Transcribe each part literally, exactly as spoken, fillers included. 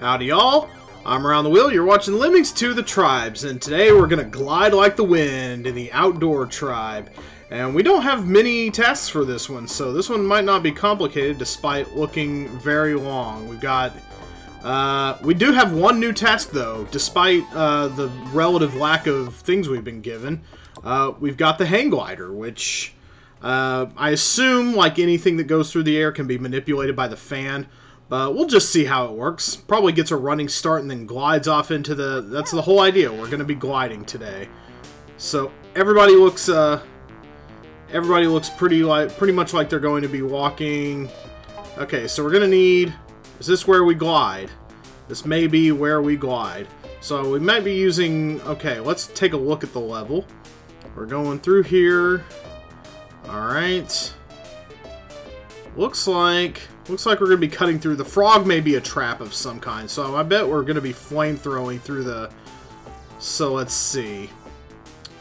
Howdy y'all, I'm Around the Wheel, you're watching Lemmings to the Tribes, and today we're going to glide like the wind in the Outdoor Tribe. And we don't have many tasks for this one, so this one might not be complicated despite looking very long. We've got, uh, we do have one new task though, despite uh, the relative lack of things we've been given. Uh, we've got the hang glider, which uh, I assume, like anything that goes through the air, can be manipulated by the fan. But we'll just see how it works. Probably gets a running start and then glides off into the... That's the whole idea. We're going to be gliding today. So everybody looks... Uh, everybody looks pretty like pretty much like they're going to be walking. Okay, so we're going to need... Is this where we glide? This may be where we glide. So we might be using... Okay, let's take a look at the level. We're going through here. Alright. Looks like... Looks like we're going to be cutting through. The frog may be a trap of some kind, so I bet we're going to be flamethrowing through the... So let's see.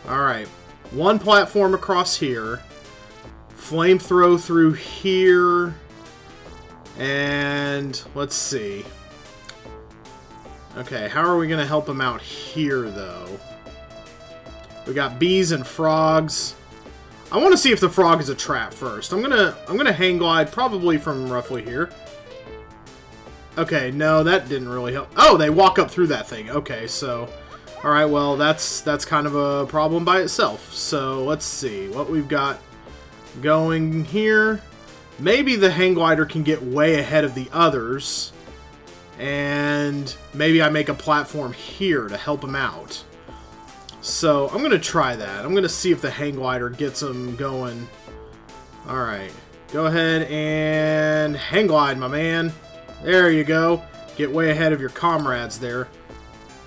Alright. One platform across here. Flamethrow through here. And let's see. Okay, how are we going to help them out here, though? We got bees and frogs. I want to see if the frog is a trap first. I'm gonna, I'm gonna hang glide probably from roughly here. Okay, no, that didn't really help. Oh, they walk up through that thing. Okay, so, all right, well, that's that's kind of a problem by itself. So let's see what we've got going here. Maybe the hang glider can get way ahead of the others, and maybe I make a platform here to help them out. So, I'm going to try that. I'm going to see if the hang glider gets them going. Alright. Go ahead and hang glide, my man. There you go. Get way ahead of your comrades there.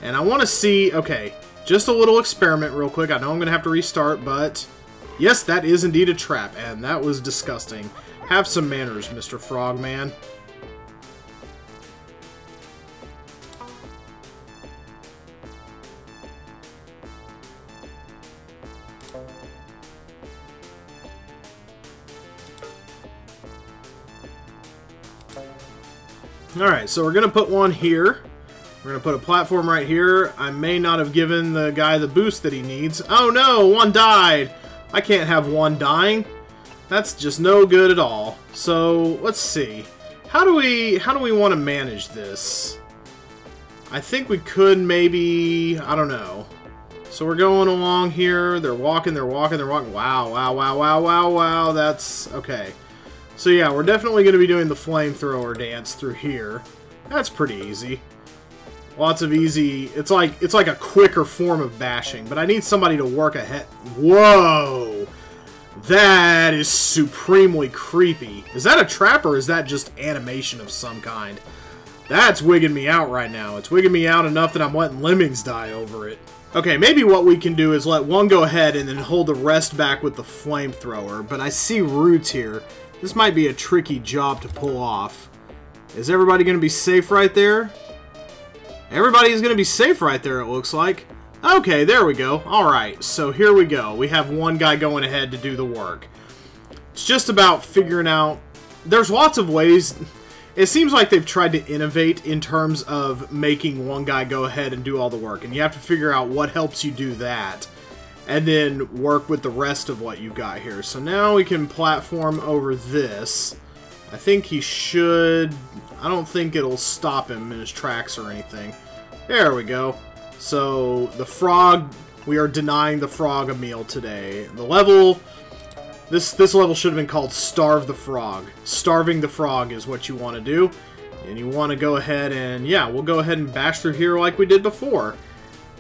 And I want to see... Okay. Just a little experiment real quick. I know I'm going to have to restart, but... Yes, that is indeed a trap, and that was disgusting. Have some manners, Mister Frogman. Alright, so we're going to put one here. We're going to put a platform right here. I may not have given the guy the boost that he needs. Oh no, one died! I can't have one dying. That's just no good at all. So, let's see. How do we, how do we want to manage this? I think we could maybe... I don't know. So we're going along here. They're walking, they're walking, they're walking. Wow, wow, wow, wow, wow, wow. That's... Okay. So yeah, we're definitely going to be doing the flamethrower dance through here. That's pretty easy. Lots of easy... It's like it's like a quicker form of bashing, but I need somebody to work ahead... Whoa! That is supremely creepy. Is that a trap or is that just animation of some kind? That's wigging me out right now. It's wigging me out enough that I'm letting lemmings die over it. Okay, maybe what we can do is let one go ahead and then hold the rest back with the flamethrower, but I see roots here. This might be a tricky job to pull off. Is everybody going to be safe right there? Everybody is going to be safe right there, it looks like. Okay, there we go. Alright, so here we go. We have one guy going ahead to do the work. It's just about figuring out... There's lots of ways... It seems like they've tried to innovate in terms of making one guy go ahead and do all the work. And you have to figure out what helps you do that. And then work with the rest of what you got here. So now we can platform over this. I think he should... I don't think it'll stop him in his tracks or anything. There we go. So the frog... We are denying the frog a meal today. The level... This, this level should have been called Starve the Frog. Starving the Frog is what you want to do. And you want to go ahead and... Yeah, we'll go ahead and bash through here like we did before.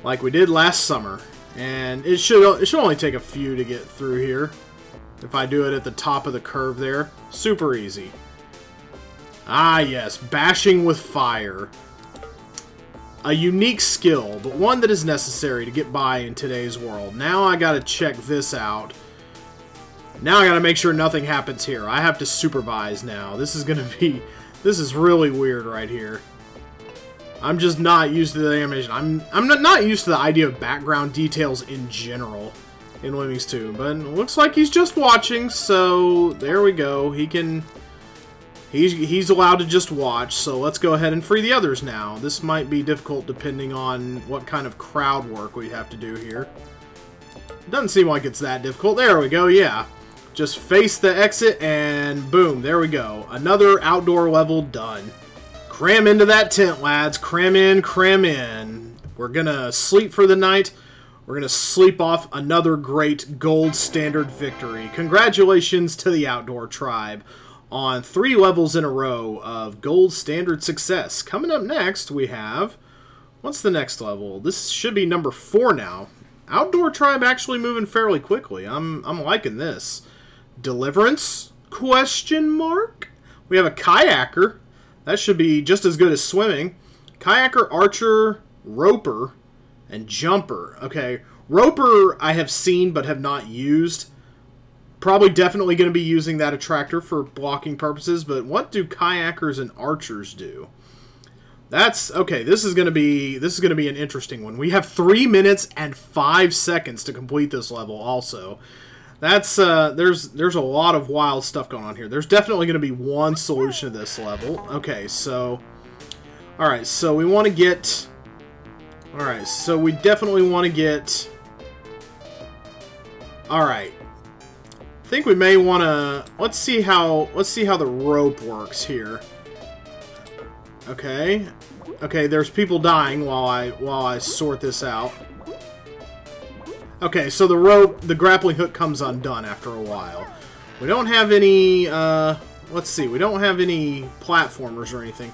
Like we did last summer. And it should it should only take a few to get through here. If I do it at the top of the curve there. Super easy. Ah, yes. Bashing with fire. A unique skill, but one that is necessary to get by in today's world. Now I gotta check this out. Now I gotta make sure nothing happens here. I have to supervise now. This is gonna be... This is really weird right here. I'm just not used to the animation. I'm I'm not, not used to the idea of background details in general in Lemmings two, but it looks like he's just watching, so there we go. He can He's, he's allowed to just watch, so let's go ahead and free the others now. This might be difficult depending on what kind of crowd work we have to do here. Doesn't seem like it's that difficult. There we go, yeah. Just face the exit and boom, there we go. Another outdoor level done. Cram into that tent, lads. Cram in, cram in. We're gonna sleep for the night. We're gonna sleep off another great gold standard victory. Congratulations to the Outdoor Tribe on three levels in a row of gold standard success. Coming up next, we have... What's the next level? This should be number four now. Outdoor Tribe actually moving fairly quickly. I'm, I'm liking this. Deliverance? Question mark? We have a kayaker. That should be just as good as swimming. Kayaker, archer, roper, and jumper. Okay, roper I have seen but have not used. Probably definitely going to be using that attractor for blocking purposes, but what do kayakers and archers do? That's okay. This is going to be this is going to be an interesting one. We have three minutes and five seconds to complete this level. Also, that's uh, there's there's a lot of wild stuff going on here. There's definitely going to be one solution to this level. Okay, so all right, so we want to get all right, so we definitely want to get all right. I think we may want to let's see how let's see how the rope works here. Okay, okay. There's people dying while I while I sort this out. Okay, so the rope, the grappling hook comes undone after a while. We don't have any. Uh, let's see. We don't have any platformers or anything.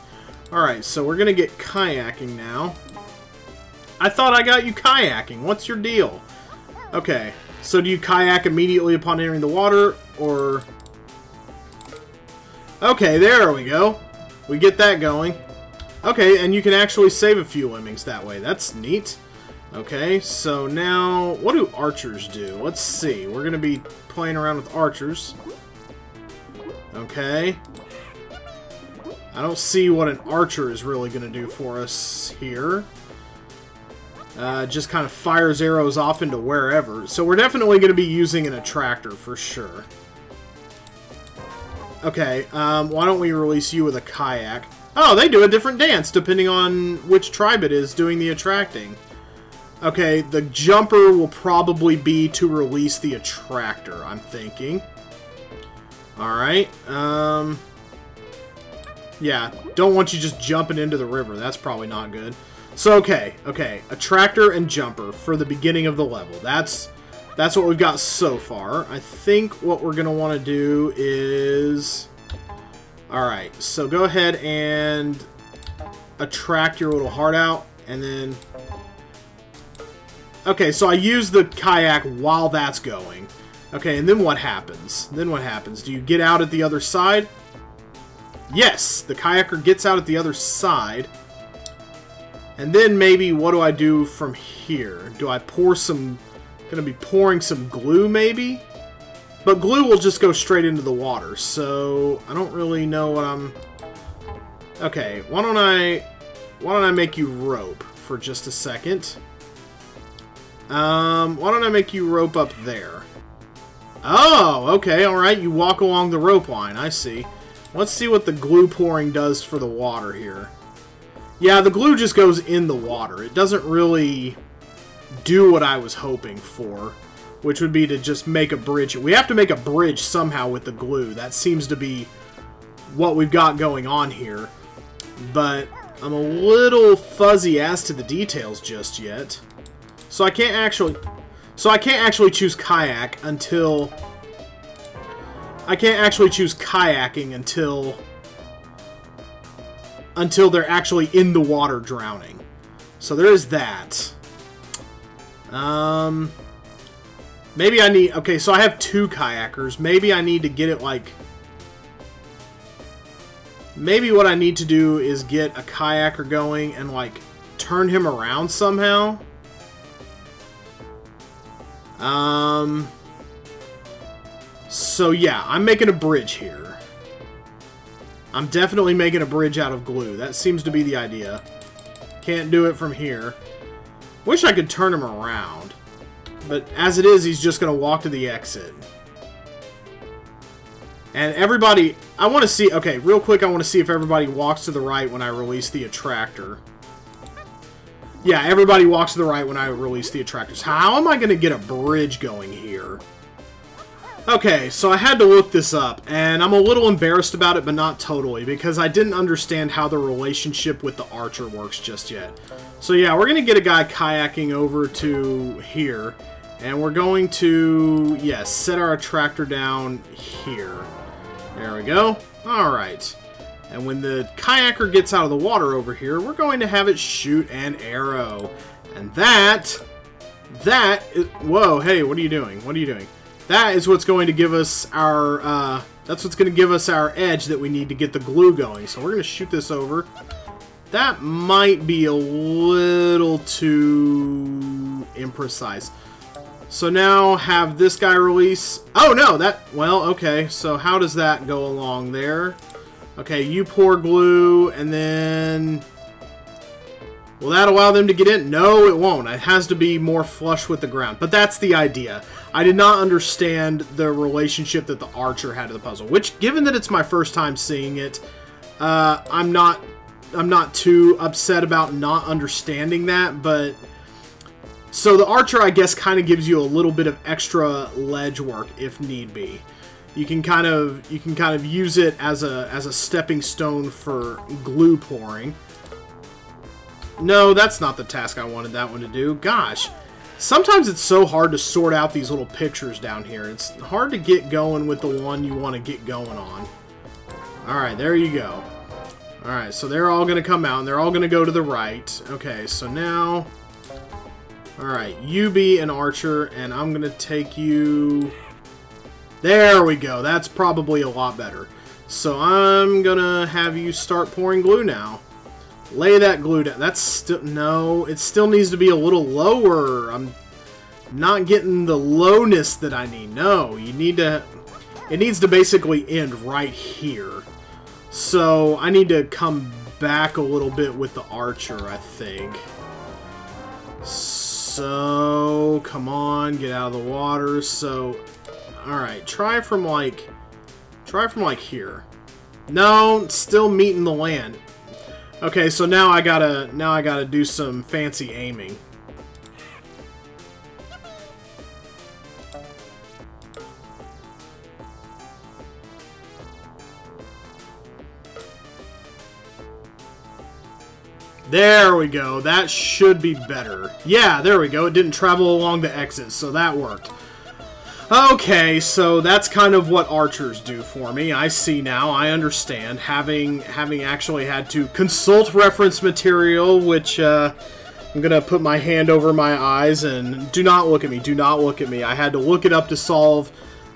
All right, so we're gonna get kayaking now. I thought I got you kayaking. What's your deal? Okay. So do you kayak immediately upon entering the water, or... Okay, there we go. We get that going. Okay, and you can actually save a few lemmings that way. That's neat. Okay, so now, what do archers do? Let's see. We're going to be playing around with archers. Okay. I don't see what an archer is really going to do for us here. Uh, just kind of fires arrows off into wherever. So we're definitely going to be using an attractor for sure. Okay, um, why don't we release you with a kayak? Oh, they do a different dance depending on which tribe it is doing the attracting. Okay, the jumper will probably be to release the attractor, I'm thinking. Alright, um... yeah, don't want you just jumping into the river. That's probably not good. So, okay, okay, attractor and jumper for the beginning of the level. That's that's what we've got so far. I think what we're going to want to do is... Alright, so go ahead and attract your little heart out, and then... Okay, so I use the kayak while that's going. Okay, and then what happens? Then what happens? Do you get out at the other side? Yes, the kayaker gets out at the other side. And then maybe, what do I do from here? Do I pour some... Gonna be pouring some glue, maybe? But glue will just go straight into the water, so... I don't really know what I'm... Okay, why don't I... Why don't I make you rope for just a second? Um, why don't I make you rope up there? Oh, okay, alright, you walk along the rope line, I see. Let's see what the glue pouring does for the water here. Yeah, the glue just goes in the water. It doesn't really do what I was hoping for, which would be to just make a bridge. We have to make a bridge somehow with the glue. That seems to be what we've got going on here, but I'm a little fuzzy as to the details just yet. So I can't actually so I can't actually choose kayak until I can't actually choose kayaking until until they're actually in the water drowning. So there is that. Um, maybe I need... Okay, so I have two kayakers. Maybe I need to get it like... Maybe what I need to do is get a kayaker going and like turn him around somehow. Um, so yeah, I'm making a bridge here. I'm definitely making a bridge out of glue. That seems to be the idea. Can't do it from here. Wish I could turn him around. But as it is, he's just going to walk to the exit. And everybody, I want to see, okay, real quick, I want to see if everybody walks to the right when I release the attractor. Yeah, everybody walks to the right when I release the attractors. How am I going to get a bridge going here? Okay, so I had to look this up, and I'm a little embarrassed about it, but not totally, because I didn't understand how the relationship with the archer works just yet. So yeah, we're going to get a guy kayaking over to here, and we're going to, yes, yeah, set our attractor down here. There we go. Alright. And when the kayaker gets out of the water over here, we're going to have it shoot an arrow. And that, that is, whoa, hey, what are you doing? What are you doing? That is what's going to give us our, uh, that's what's going to give us our edge that we need to get the glue going. So we're going to shoot this over. That might be a little too imprecise. So now have this guy release. Oh, no, that, well, okay. So how does that go along there? Okay, you pour glue, and then... will that allow them to get in? No, it won't. It has to be more flush with the ground. But that's the idea. I did not understand the relationship that the archer had to the puzzle, which, given that it's my first time seeing it, uh, I'm not, I'm not too upset about not understanding that, but... so the archer, I guess, kind of gives you a little bit of extra ledge work, if need be. You can kind of you can kind of use it as a as a stepping stone for glue pouring. No, that's not the task I wanted that one to do. Gosh, sometimes it's so hard to sort out these little pictures down here. It's hard to get going with the one you want to get going on. All right, there you go. All right, so they're all going to come out and they're all going to go to the right. Okay, so now, all right, you be an archer, and I'm going to take you. There we go. That's probably a lot better. So I'm gonna have you start pouring glue now. Lay that glue down. That's still... no, it still needs to be a little lower. I'm not getting the lowness that I need. No, you need to... it needs to basically end right here. So I need to come back a little bit with the archer, I think. So, come on, get out of the water. So... alright, try from like, try from like here. No, still meeting the land. Okay, so now I gotta, now I gotta do some fancy aiming. There we go, that should be better. Yeah, there we go, it didn't travel along the exit, so that worked. Okay, so that's kind of what archers do for me. I see now, I understand. Having having actually had to consult reference material, which uh, I'm going to put my hand over my eyes and do not look at me, do not look at me. I had to look it up to solve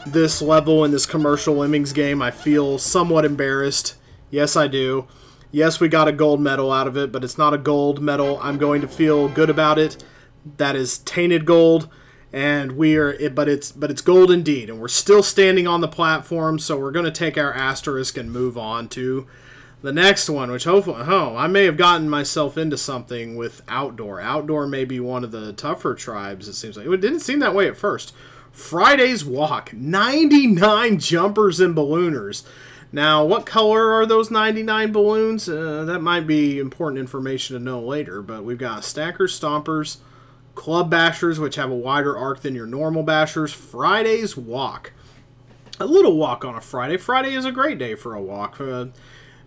this level in this commercial Lemmings game. I feel somewhat embarrassed. Yes, I do. Yes, we got a gold medal out of it, but it's not a gold medal. I'm going to feel good about it. That is tainted gold. And we are, it, but it's but it's gold indeed, and we're still standing on the platform, so we're going to take our asterisk and move on to the next one, which hopefully, oh, I may have gotten myself into something with Outdoor. Outdoor may be one of the tougher tribes, it seems like. It didn't seem that way at first. Friday's Walk, ninety-nine jumpers and ballooners. Now, what color are those ninety-nine balloons? Uh, that might be important information to know later, but we've got stackers, stompers, club bashers, which have a wider arc than your normal bashers. Friday's Walk. A little walk on a Friday. Friday is a great day for a walk, uh,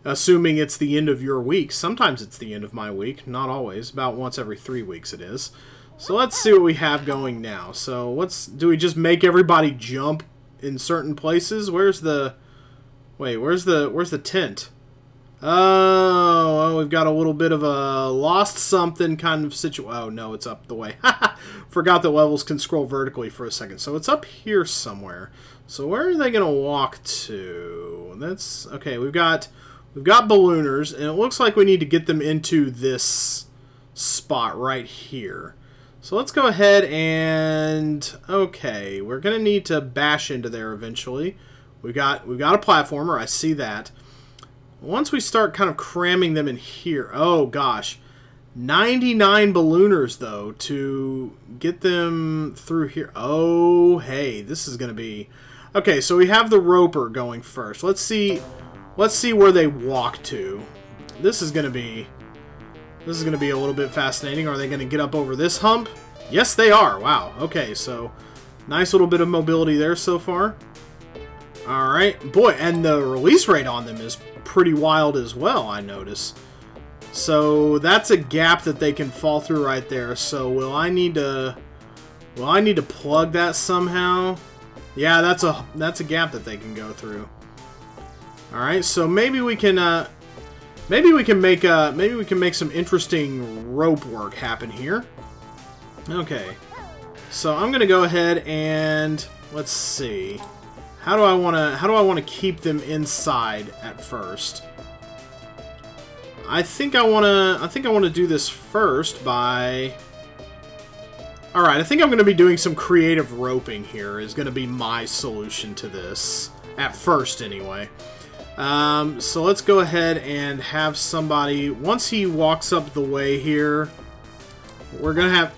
assuming it's the end of your week. Sometimes it's the end of my week. Not always. About once every three weeks it is. So let's see what we have going now. So what's... do we just make everybody jump in certain places? Where's the... wait, where's the... where's the tent? Oh, well, we've got a little bit of a lost something kind of situ... oh, no, it's up the way. Forgot that levels can scroll vertically for a second. So it's up here somewhere. So where are they going to walk to? That's... okay, we've got... we've got ballooners, and it looks like we need to get them into this spot right here. So let's go ahead and... okay, we're going to need to bash into there eventually. We've got, we've got a platformer. I see that. Once we start kind of cramming them in here... oh, gosh. ninety-nine ballooners, though, to get them through here. Oh, hey, this is going to be... Okay, so we have the roper going first. Let's see, let's see where they walk to. This is gonna be, this is gonna be a little bit fascinating. Are they gonna get up over this hump? Yes, they are. Wow. Okay, so nice little bit of mobility there so far. All right, boy, and the release rate on them is pretty wild as well, I notice. So that's a gap that they can fall through right there. So will I need to, will I need to plug that somehow? Yeah, that's a that's a gap that they can go through. All right, so maybe we can uh, maybe we can make uh, maybe we can make some interesting rope work happen here. Okay, so I'm gonna go ahead and let's see, how do I wanna how do I wanna keep them inside at first? I think I wanna I think I wanna do this first by. Alright, I think I'm going to be doing some creative roping here is going to be my solution to this. At first, anyway. Um, so let's go ahead and have somebody... Once he walks up the way here, we're going to have...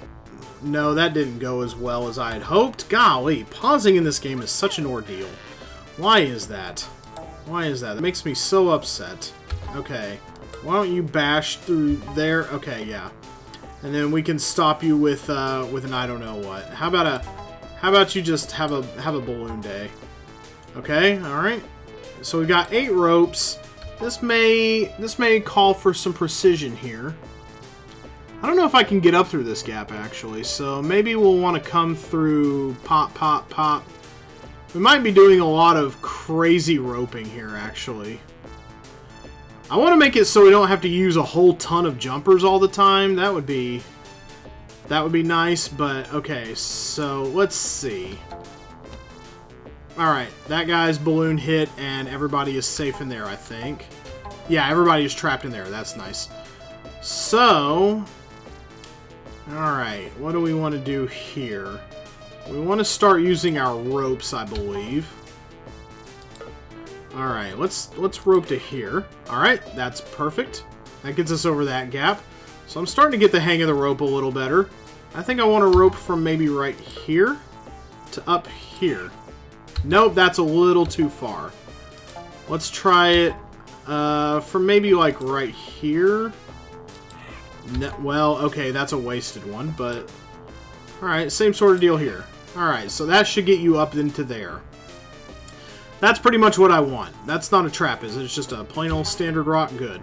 No, that didn't go as well as I had hoped. Golly, pausing in this game is such an ordeal. Why is that? Why is that? That makes me so upset. Okay, why don't you bash through there? Okay, yeah. And then we can stop you with uh, with an I don't know what. How about a how about you just have a have a balloon day? Okay, all right. So we've got eight ropes. This may this may call for some precision here. I don't know if I can get up through this gap actually. So maybe we'll want to come through pop pop pop. We might be doing a lot of crazy roping here actually. I want to make it so we don't have to use a whole ton of jumpers all the time. That would be that would be nice, but okay, so let's see. Alright, that guy's balloon hit and everybody is safe in there, I think. Yeah, everybody is trapped in there. That's nice. So, alright, what do we want to do here? We want to start using our ropes, I believe. All right, let's let's rope to here. All right, that's perfect. That gets us over that gap. So I'm starting to get the hang of the rope a little better. I think I want to rope from maybe right here to up here. Nope, that's a little too far. Let's try it uh, from maybe like right here. No, well, okay, that's a wasted one, but all right, same sort of deal here. All right, so that should get you up into there. That's pretty much what I want. That's not a trap, is it? It's just a plain old standard rock. Good.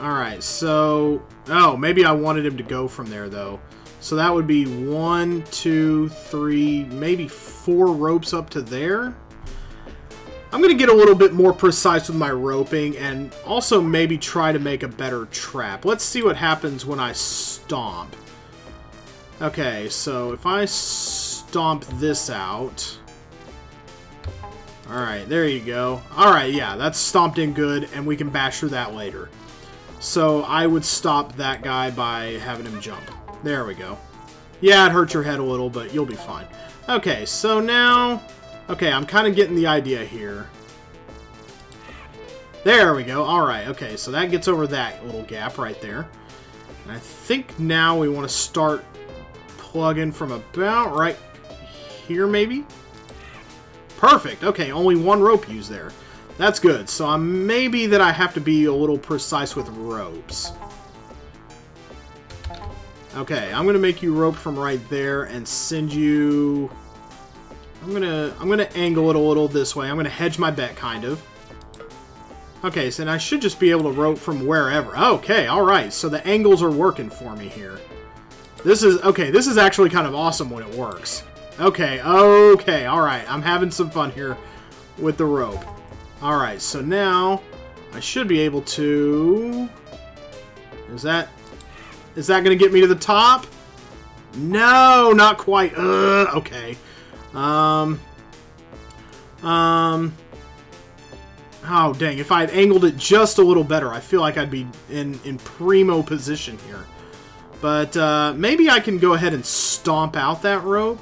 Alright, so... Oh, maybe I wanted him to go from there, though. So that would be one, two, three, maybe four ropes up to there. I'm going to get a little bit more precise with my roping and also maybe try to make a better trap. Let's see what happens when I stomp. Okay, so if I stomp this out... Alright, there you go. Alright, yeah, that's stomped in good, and we can bash through that later. So I would stop that guy by having him jump. There we go. Yeah, it hurt your head a little, but you'll be fine. Okay, so now... Okay, I'm kind of getting the idea here. There we go. Alright, okay, so that gets over that little gap right there. And I think now we want to start plugging from about right here, maybe? Perfect. Okay, only one rope used there. That's good. So I maybe that I have to be a little precise with ropes. Okay, I'm gonna make you rope from right there and send you. I'm gonna I'm gonna angle it a little this way. I'm gonna hedge my bet kind of. Okay, so I should just be able to rope from wherever. Okay, all right. So the angles are working for me here. This is okay. This is actually kind of awesome when it works. Okay, okay, alright. I'm having some fun here with the rope. Alright, so now I should be able to... Is that... Is that going to get me to the top? No, not quite. Ugh, okay. Um... Um... Oh, dang. If I had angled it just a little better, I feel like I'd be in, in primo position here. But uh, maybe I can go ahead and stomp out that rope.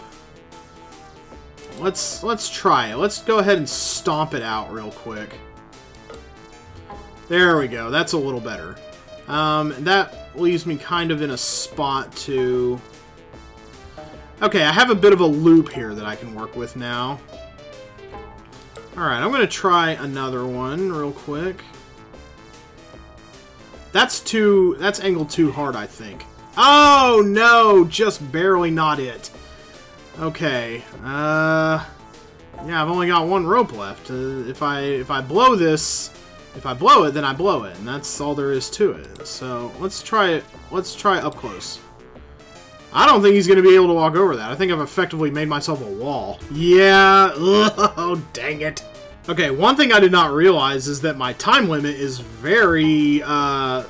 Let's let's try it. Let's go ahead and stomp it out real quick. There we go. That's a little better. Um, that leaves me kind of in a spot to... Okay, I have a bit of a loop here that I can work with now. Alright, I'm going to try another one real quick. That's too... That's angled too hard, I think. Oh, no! Just barely not it. Okay. Uh... Yeah, I've only got one rope left. Uh, if I if I blow this, if I blow it, then I blow it, and that's all there is to it. So let's try it. Let's try up close. I don't think he's going to be able to walk over that. I think I've effectively made myself a wall. Yeah. Oh, dang it. Okay. One thing I did not realize is that my time limit is very. Uh,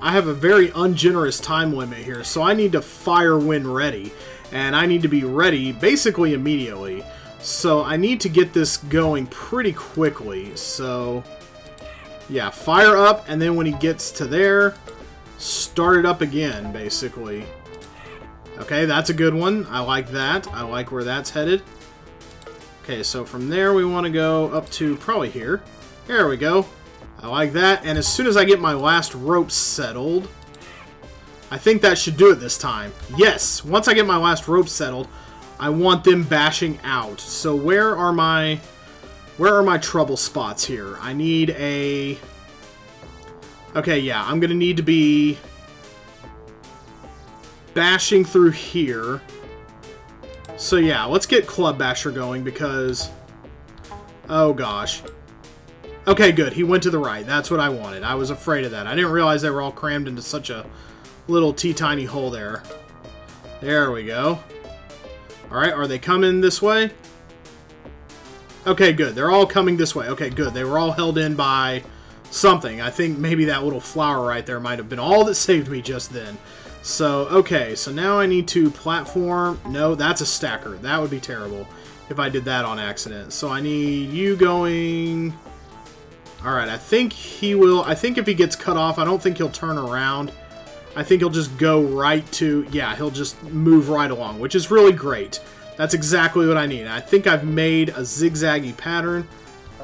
I have a very ungenerous time limit here, so I need to fire when ready, and I need to be ready basically immediately. So I need to get this going pretty quickly, so yeah, fire up, and then when he gets to there, start it up again, basically. Okay, that's a good one. I like that. I like where that's headed. Okay, so from there we want to go up to probably here. There we go. I like that, and as soon as I get my last rope settled, I think that should do it this time. Yes, once I get my last rope settled, I want them bashing out. So where are my where are my trouble spots here? I need a... Okay, yeah, I'm gonna need to be bashing through here. So yeah, let's get Club Basher going because... Oh gosh. Okay, good. He went to the right. That's what I wanted. I was afraid of that. I didn't realize they were all crammed into such a little teeny-tiny hole there. There we go. Alright, are they coming this way? Okay, good. They're all coming this way. Okay, good. They were all held in by something. I think maybe that little flower right there might have been all that saved me just then. So, okay. So now I need to platform. No, that's a stacker. That would be terrible if I did that on accident. So I need you going... Alright, I think he will... I think if he gets cut off, I don't think he'll turn around. I think he'll just go right to... Yeah, he'll just move right along, which is really great. That's exactly what I need. I think I've made a zigzaggy pattern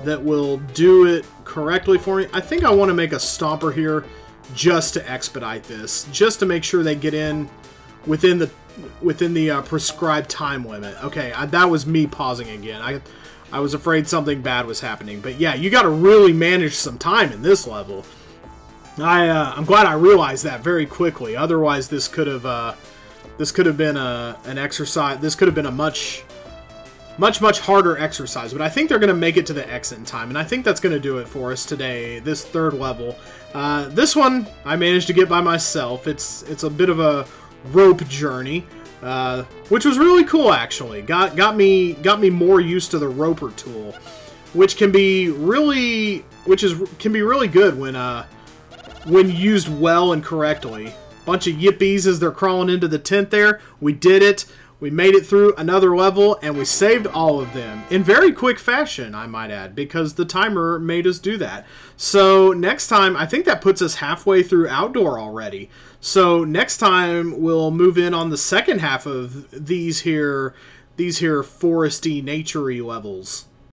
that will do it correctly for me. I think I want to make a stomper here just to expedite this, just to make sure they get in within the within the uh, prescribed time limit. Okay, I, that was me pausing again. I, I was afraid something bad was happening. But yeah, you got to really manage some time in this level. I, uh, I'm glad I realized that very quickly. Otherwise, this could have uh, this could have been a an exercise. This could have been a much, much, much harder exercise. But I think they're going to make it to the exit in time, and I think that's going to do it for us today. This third level, uh, this one I managed to get by myself. It's it's a bit of a rope journey, uh, which was really cool actually. Got got me got me more used to the roper tool, which can be really which is can be really good when. Uh, When used well and correctly. Bunch of yippies as they're crawling into the tent there. We did it. We made it through another level, and we saved all of them. In very quick fashion, I might add, because the timer made us do that. So next time, I think that puts us halfway through Outdoor already. So next time, we'll move in on the second half of these here, these here foresty, naturey levels.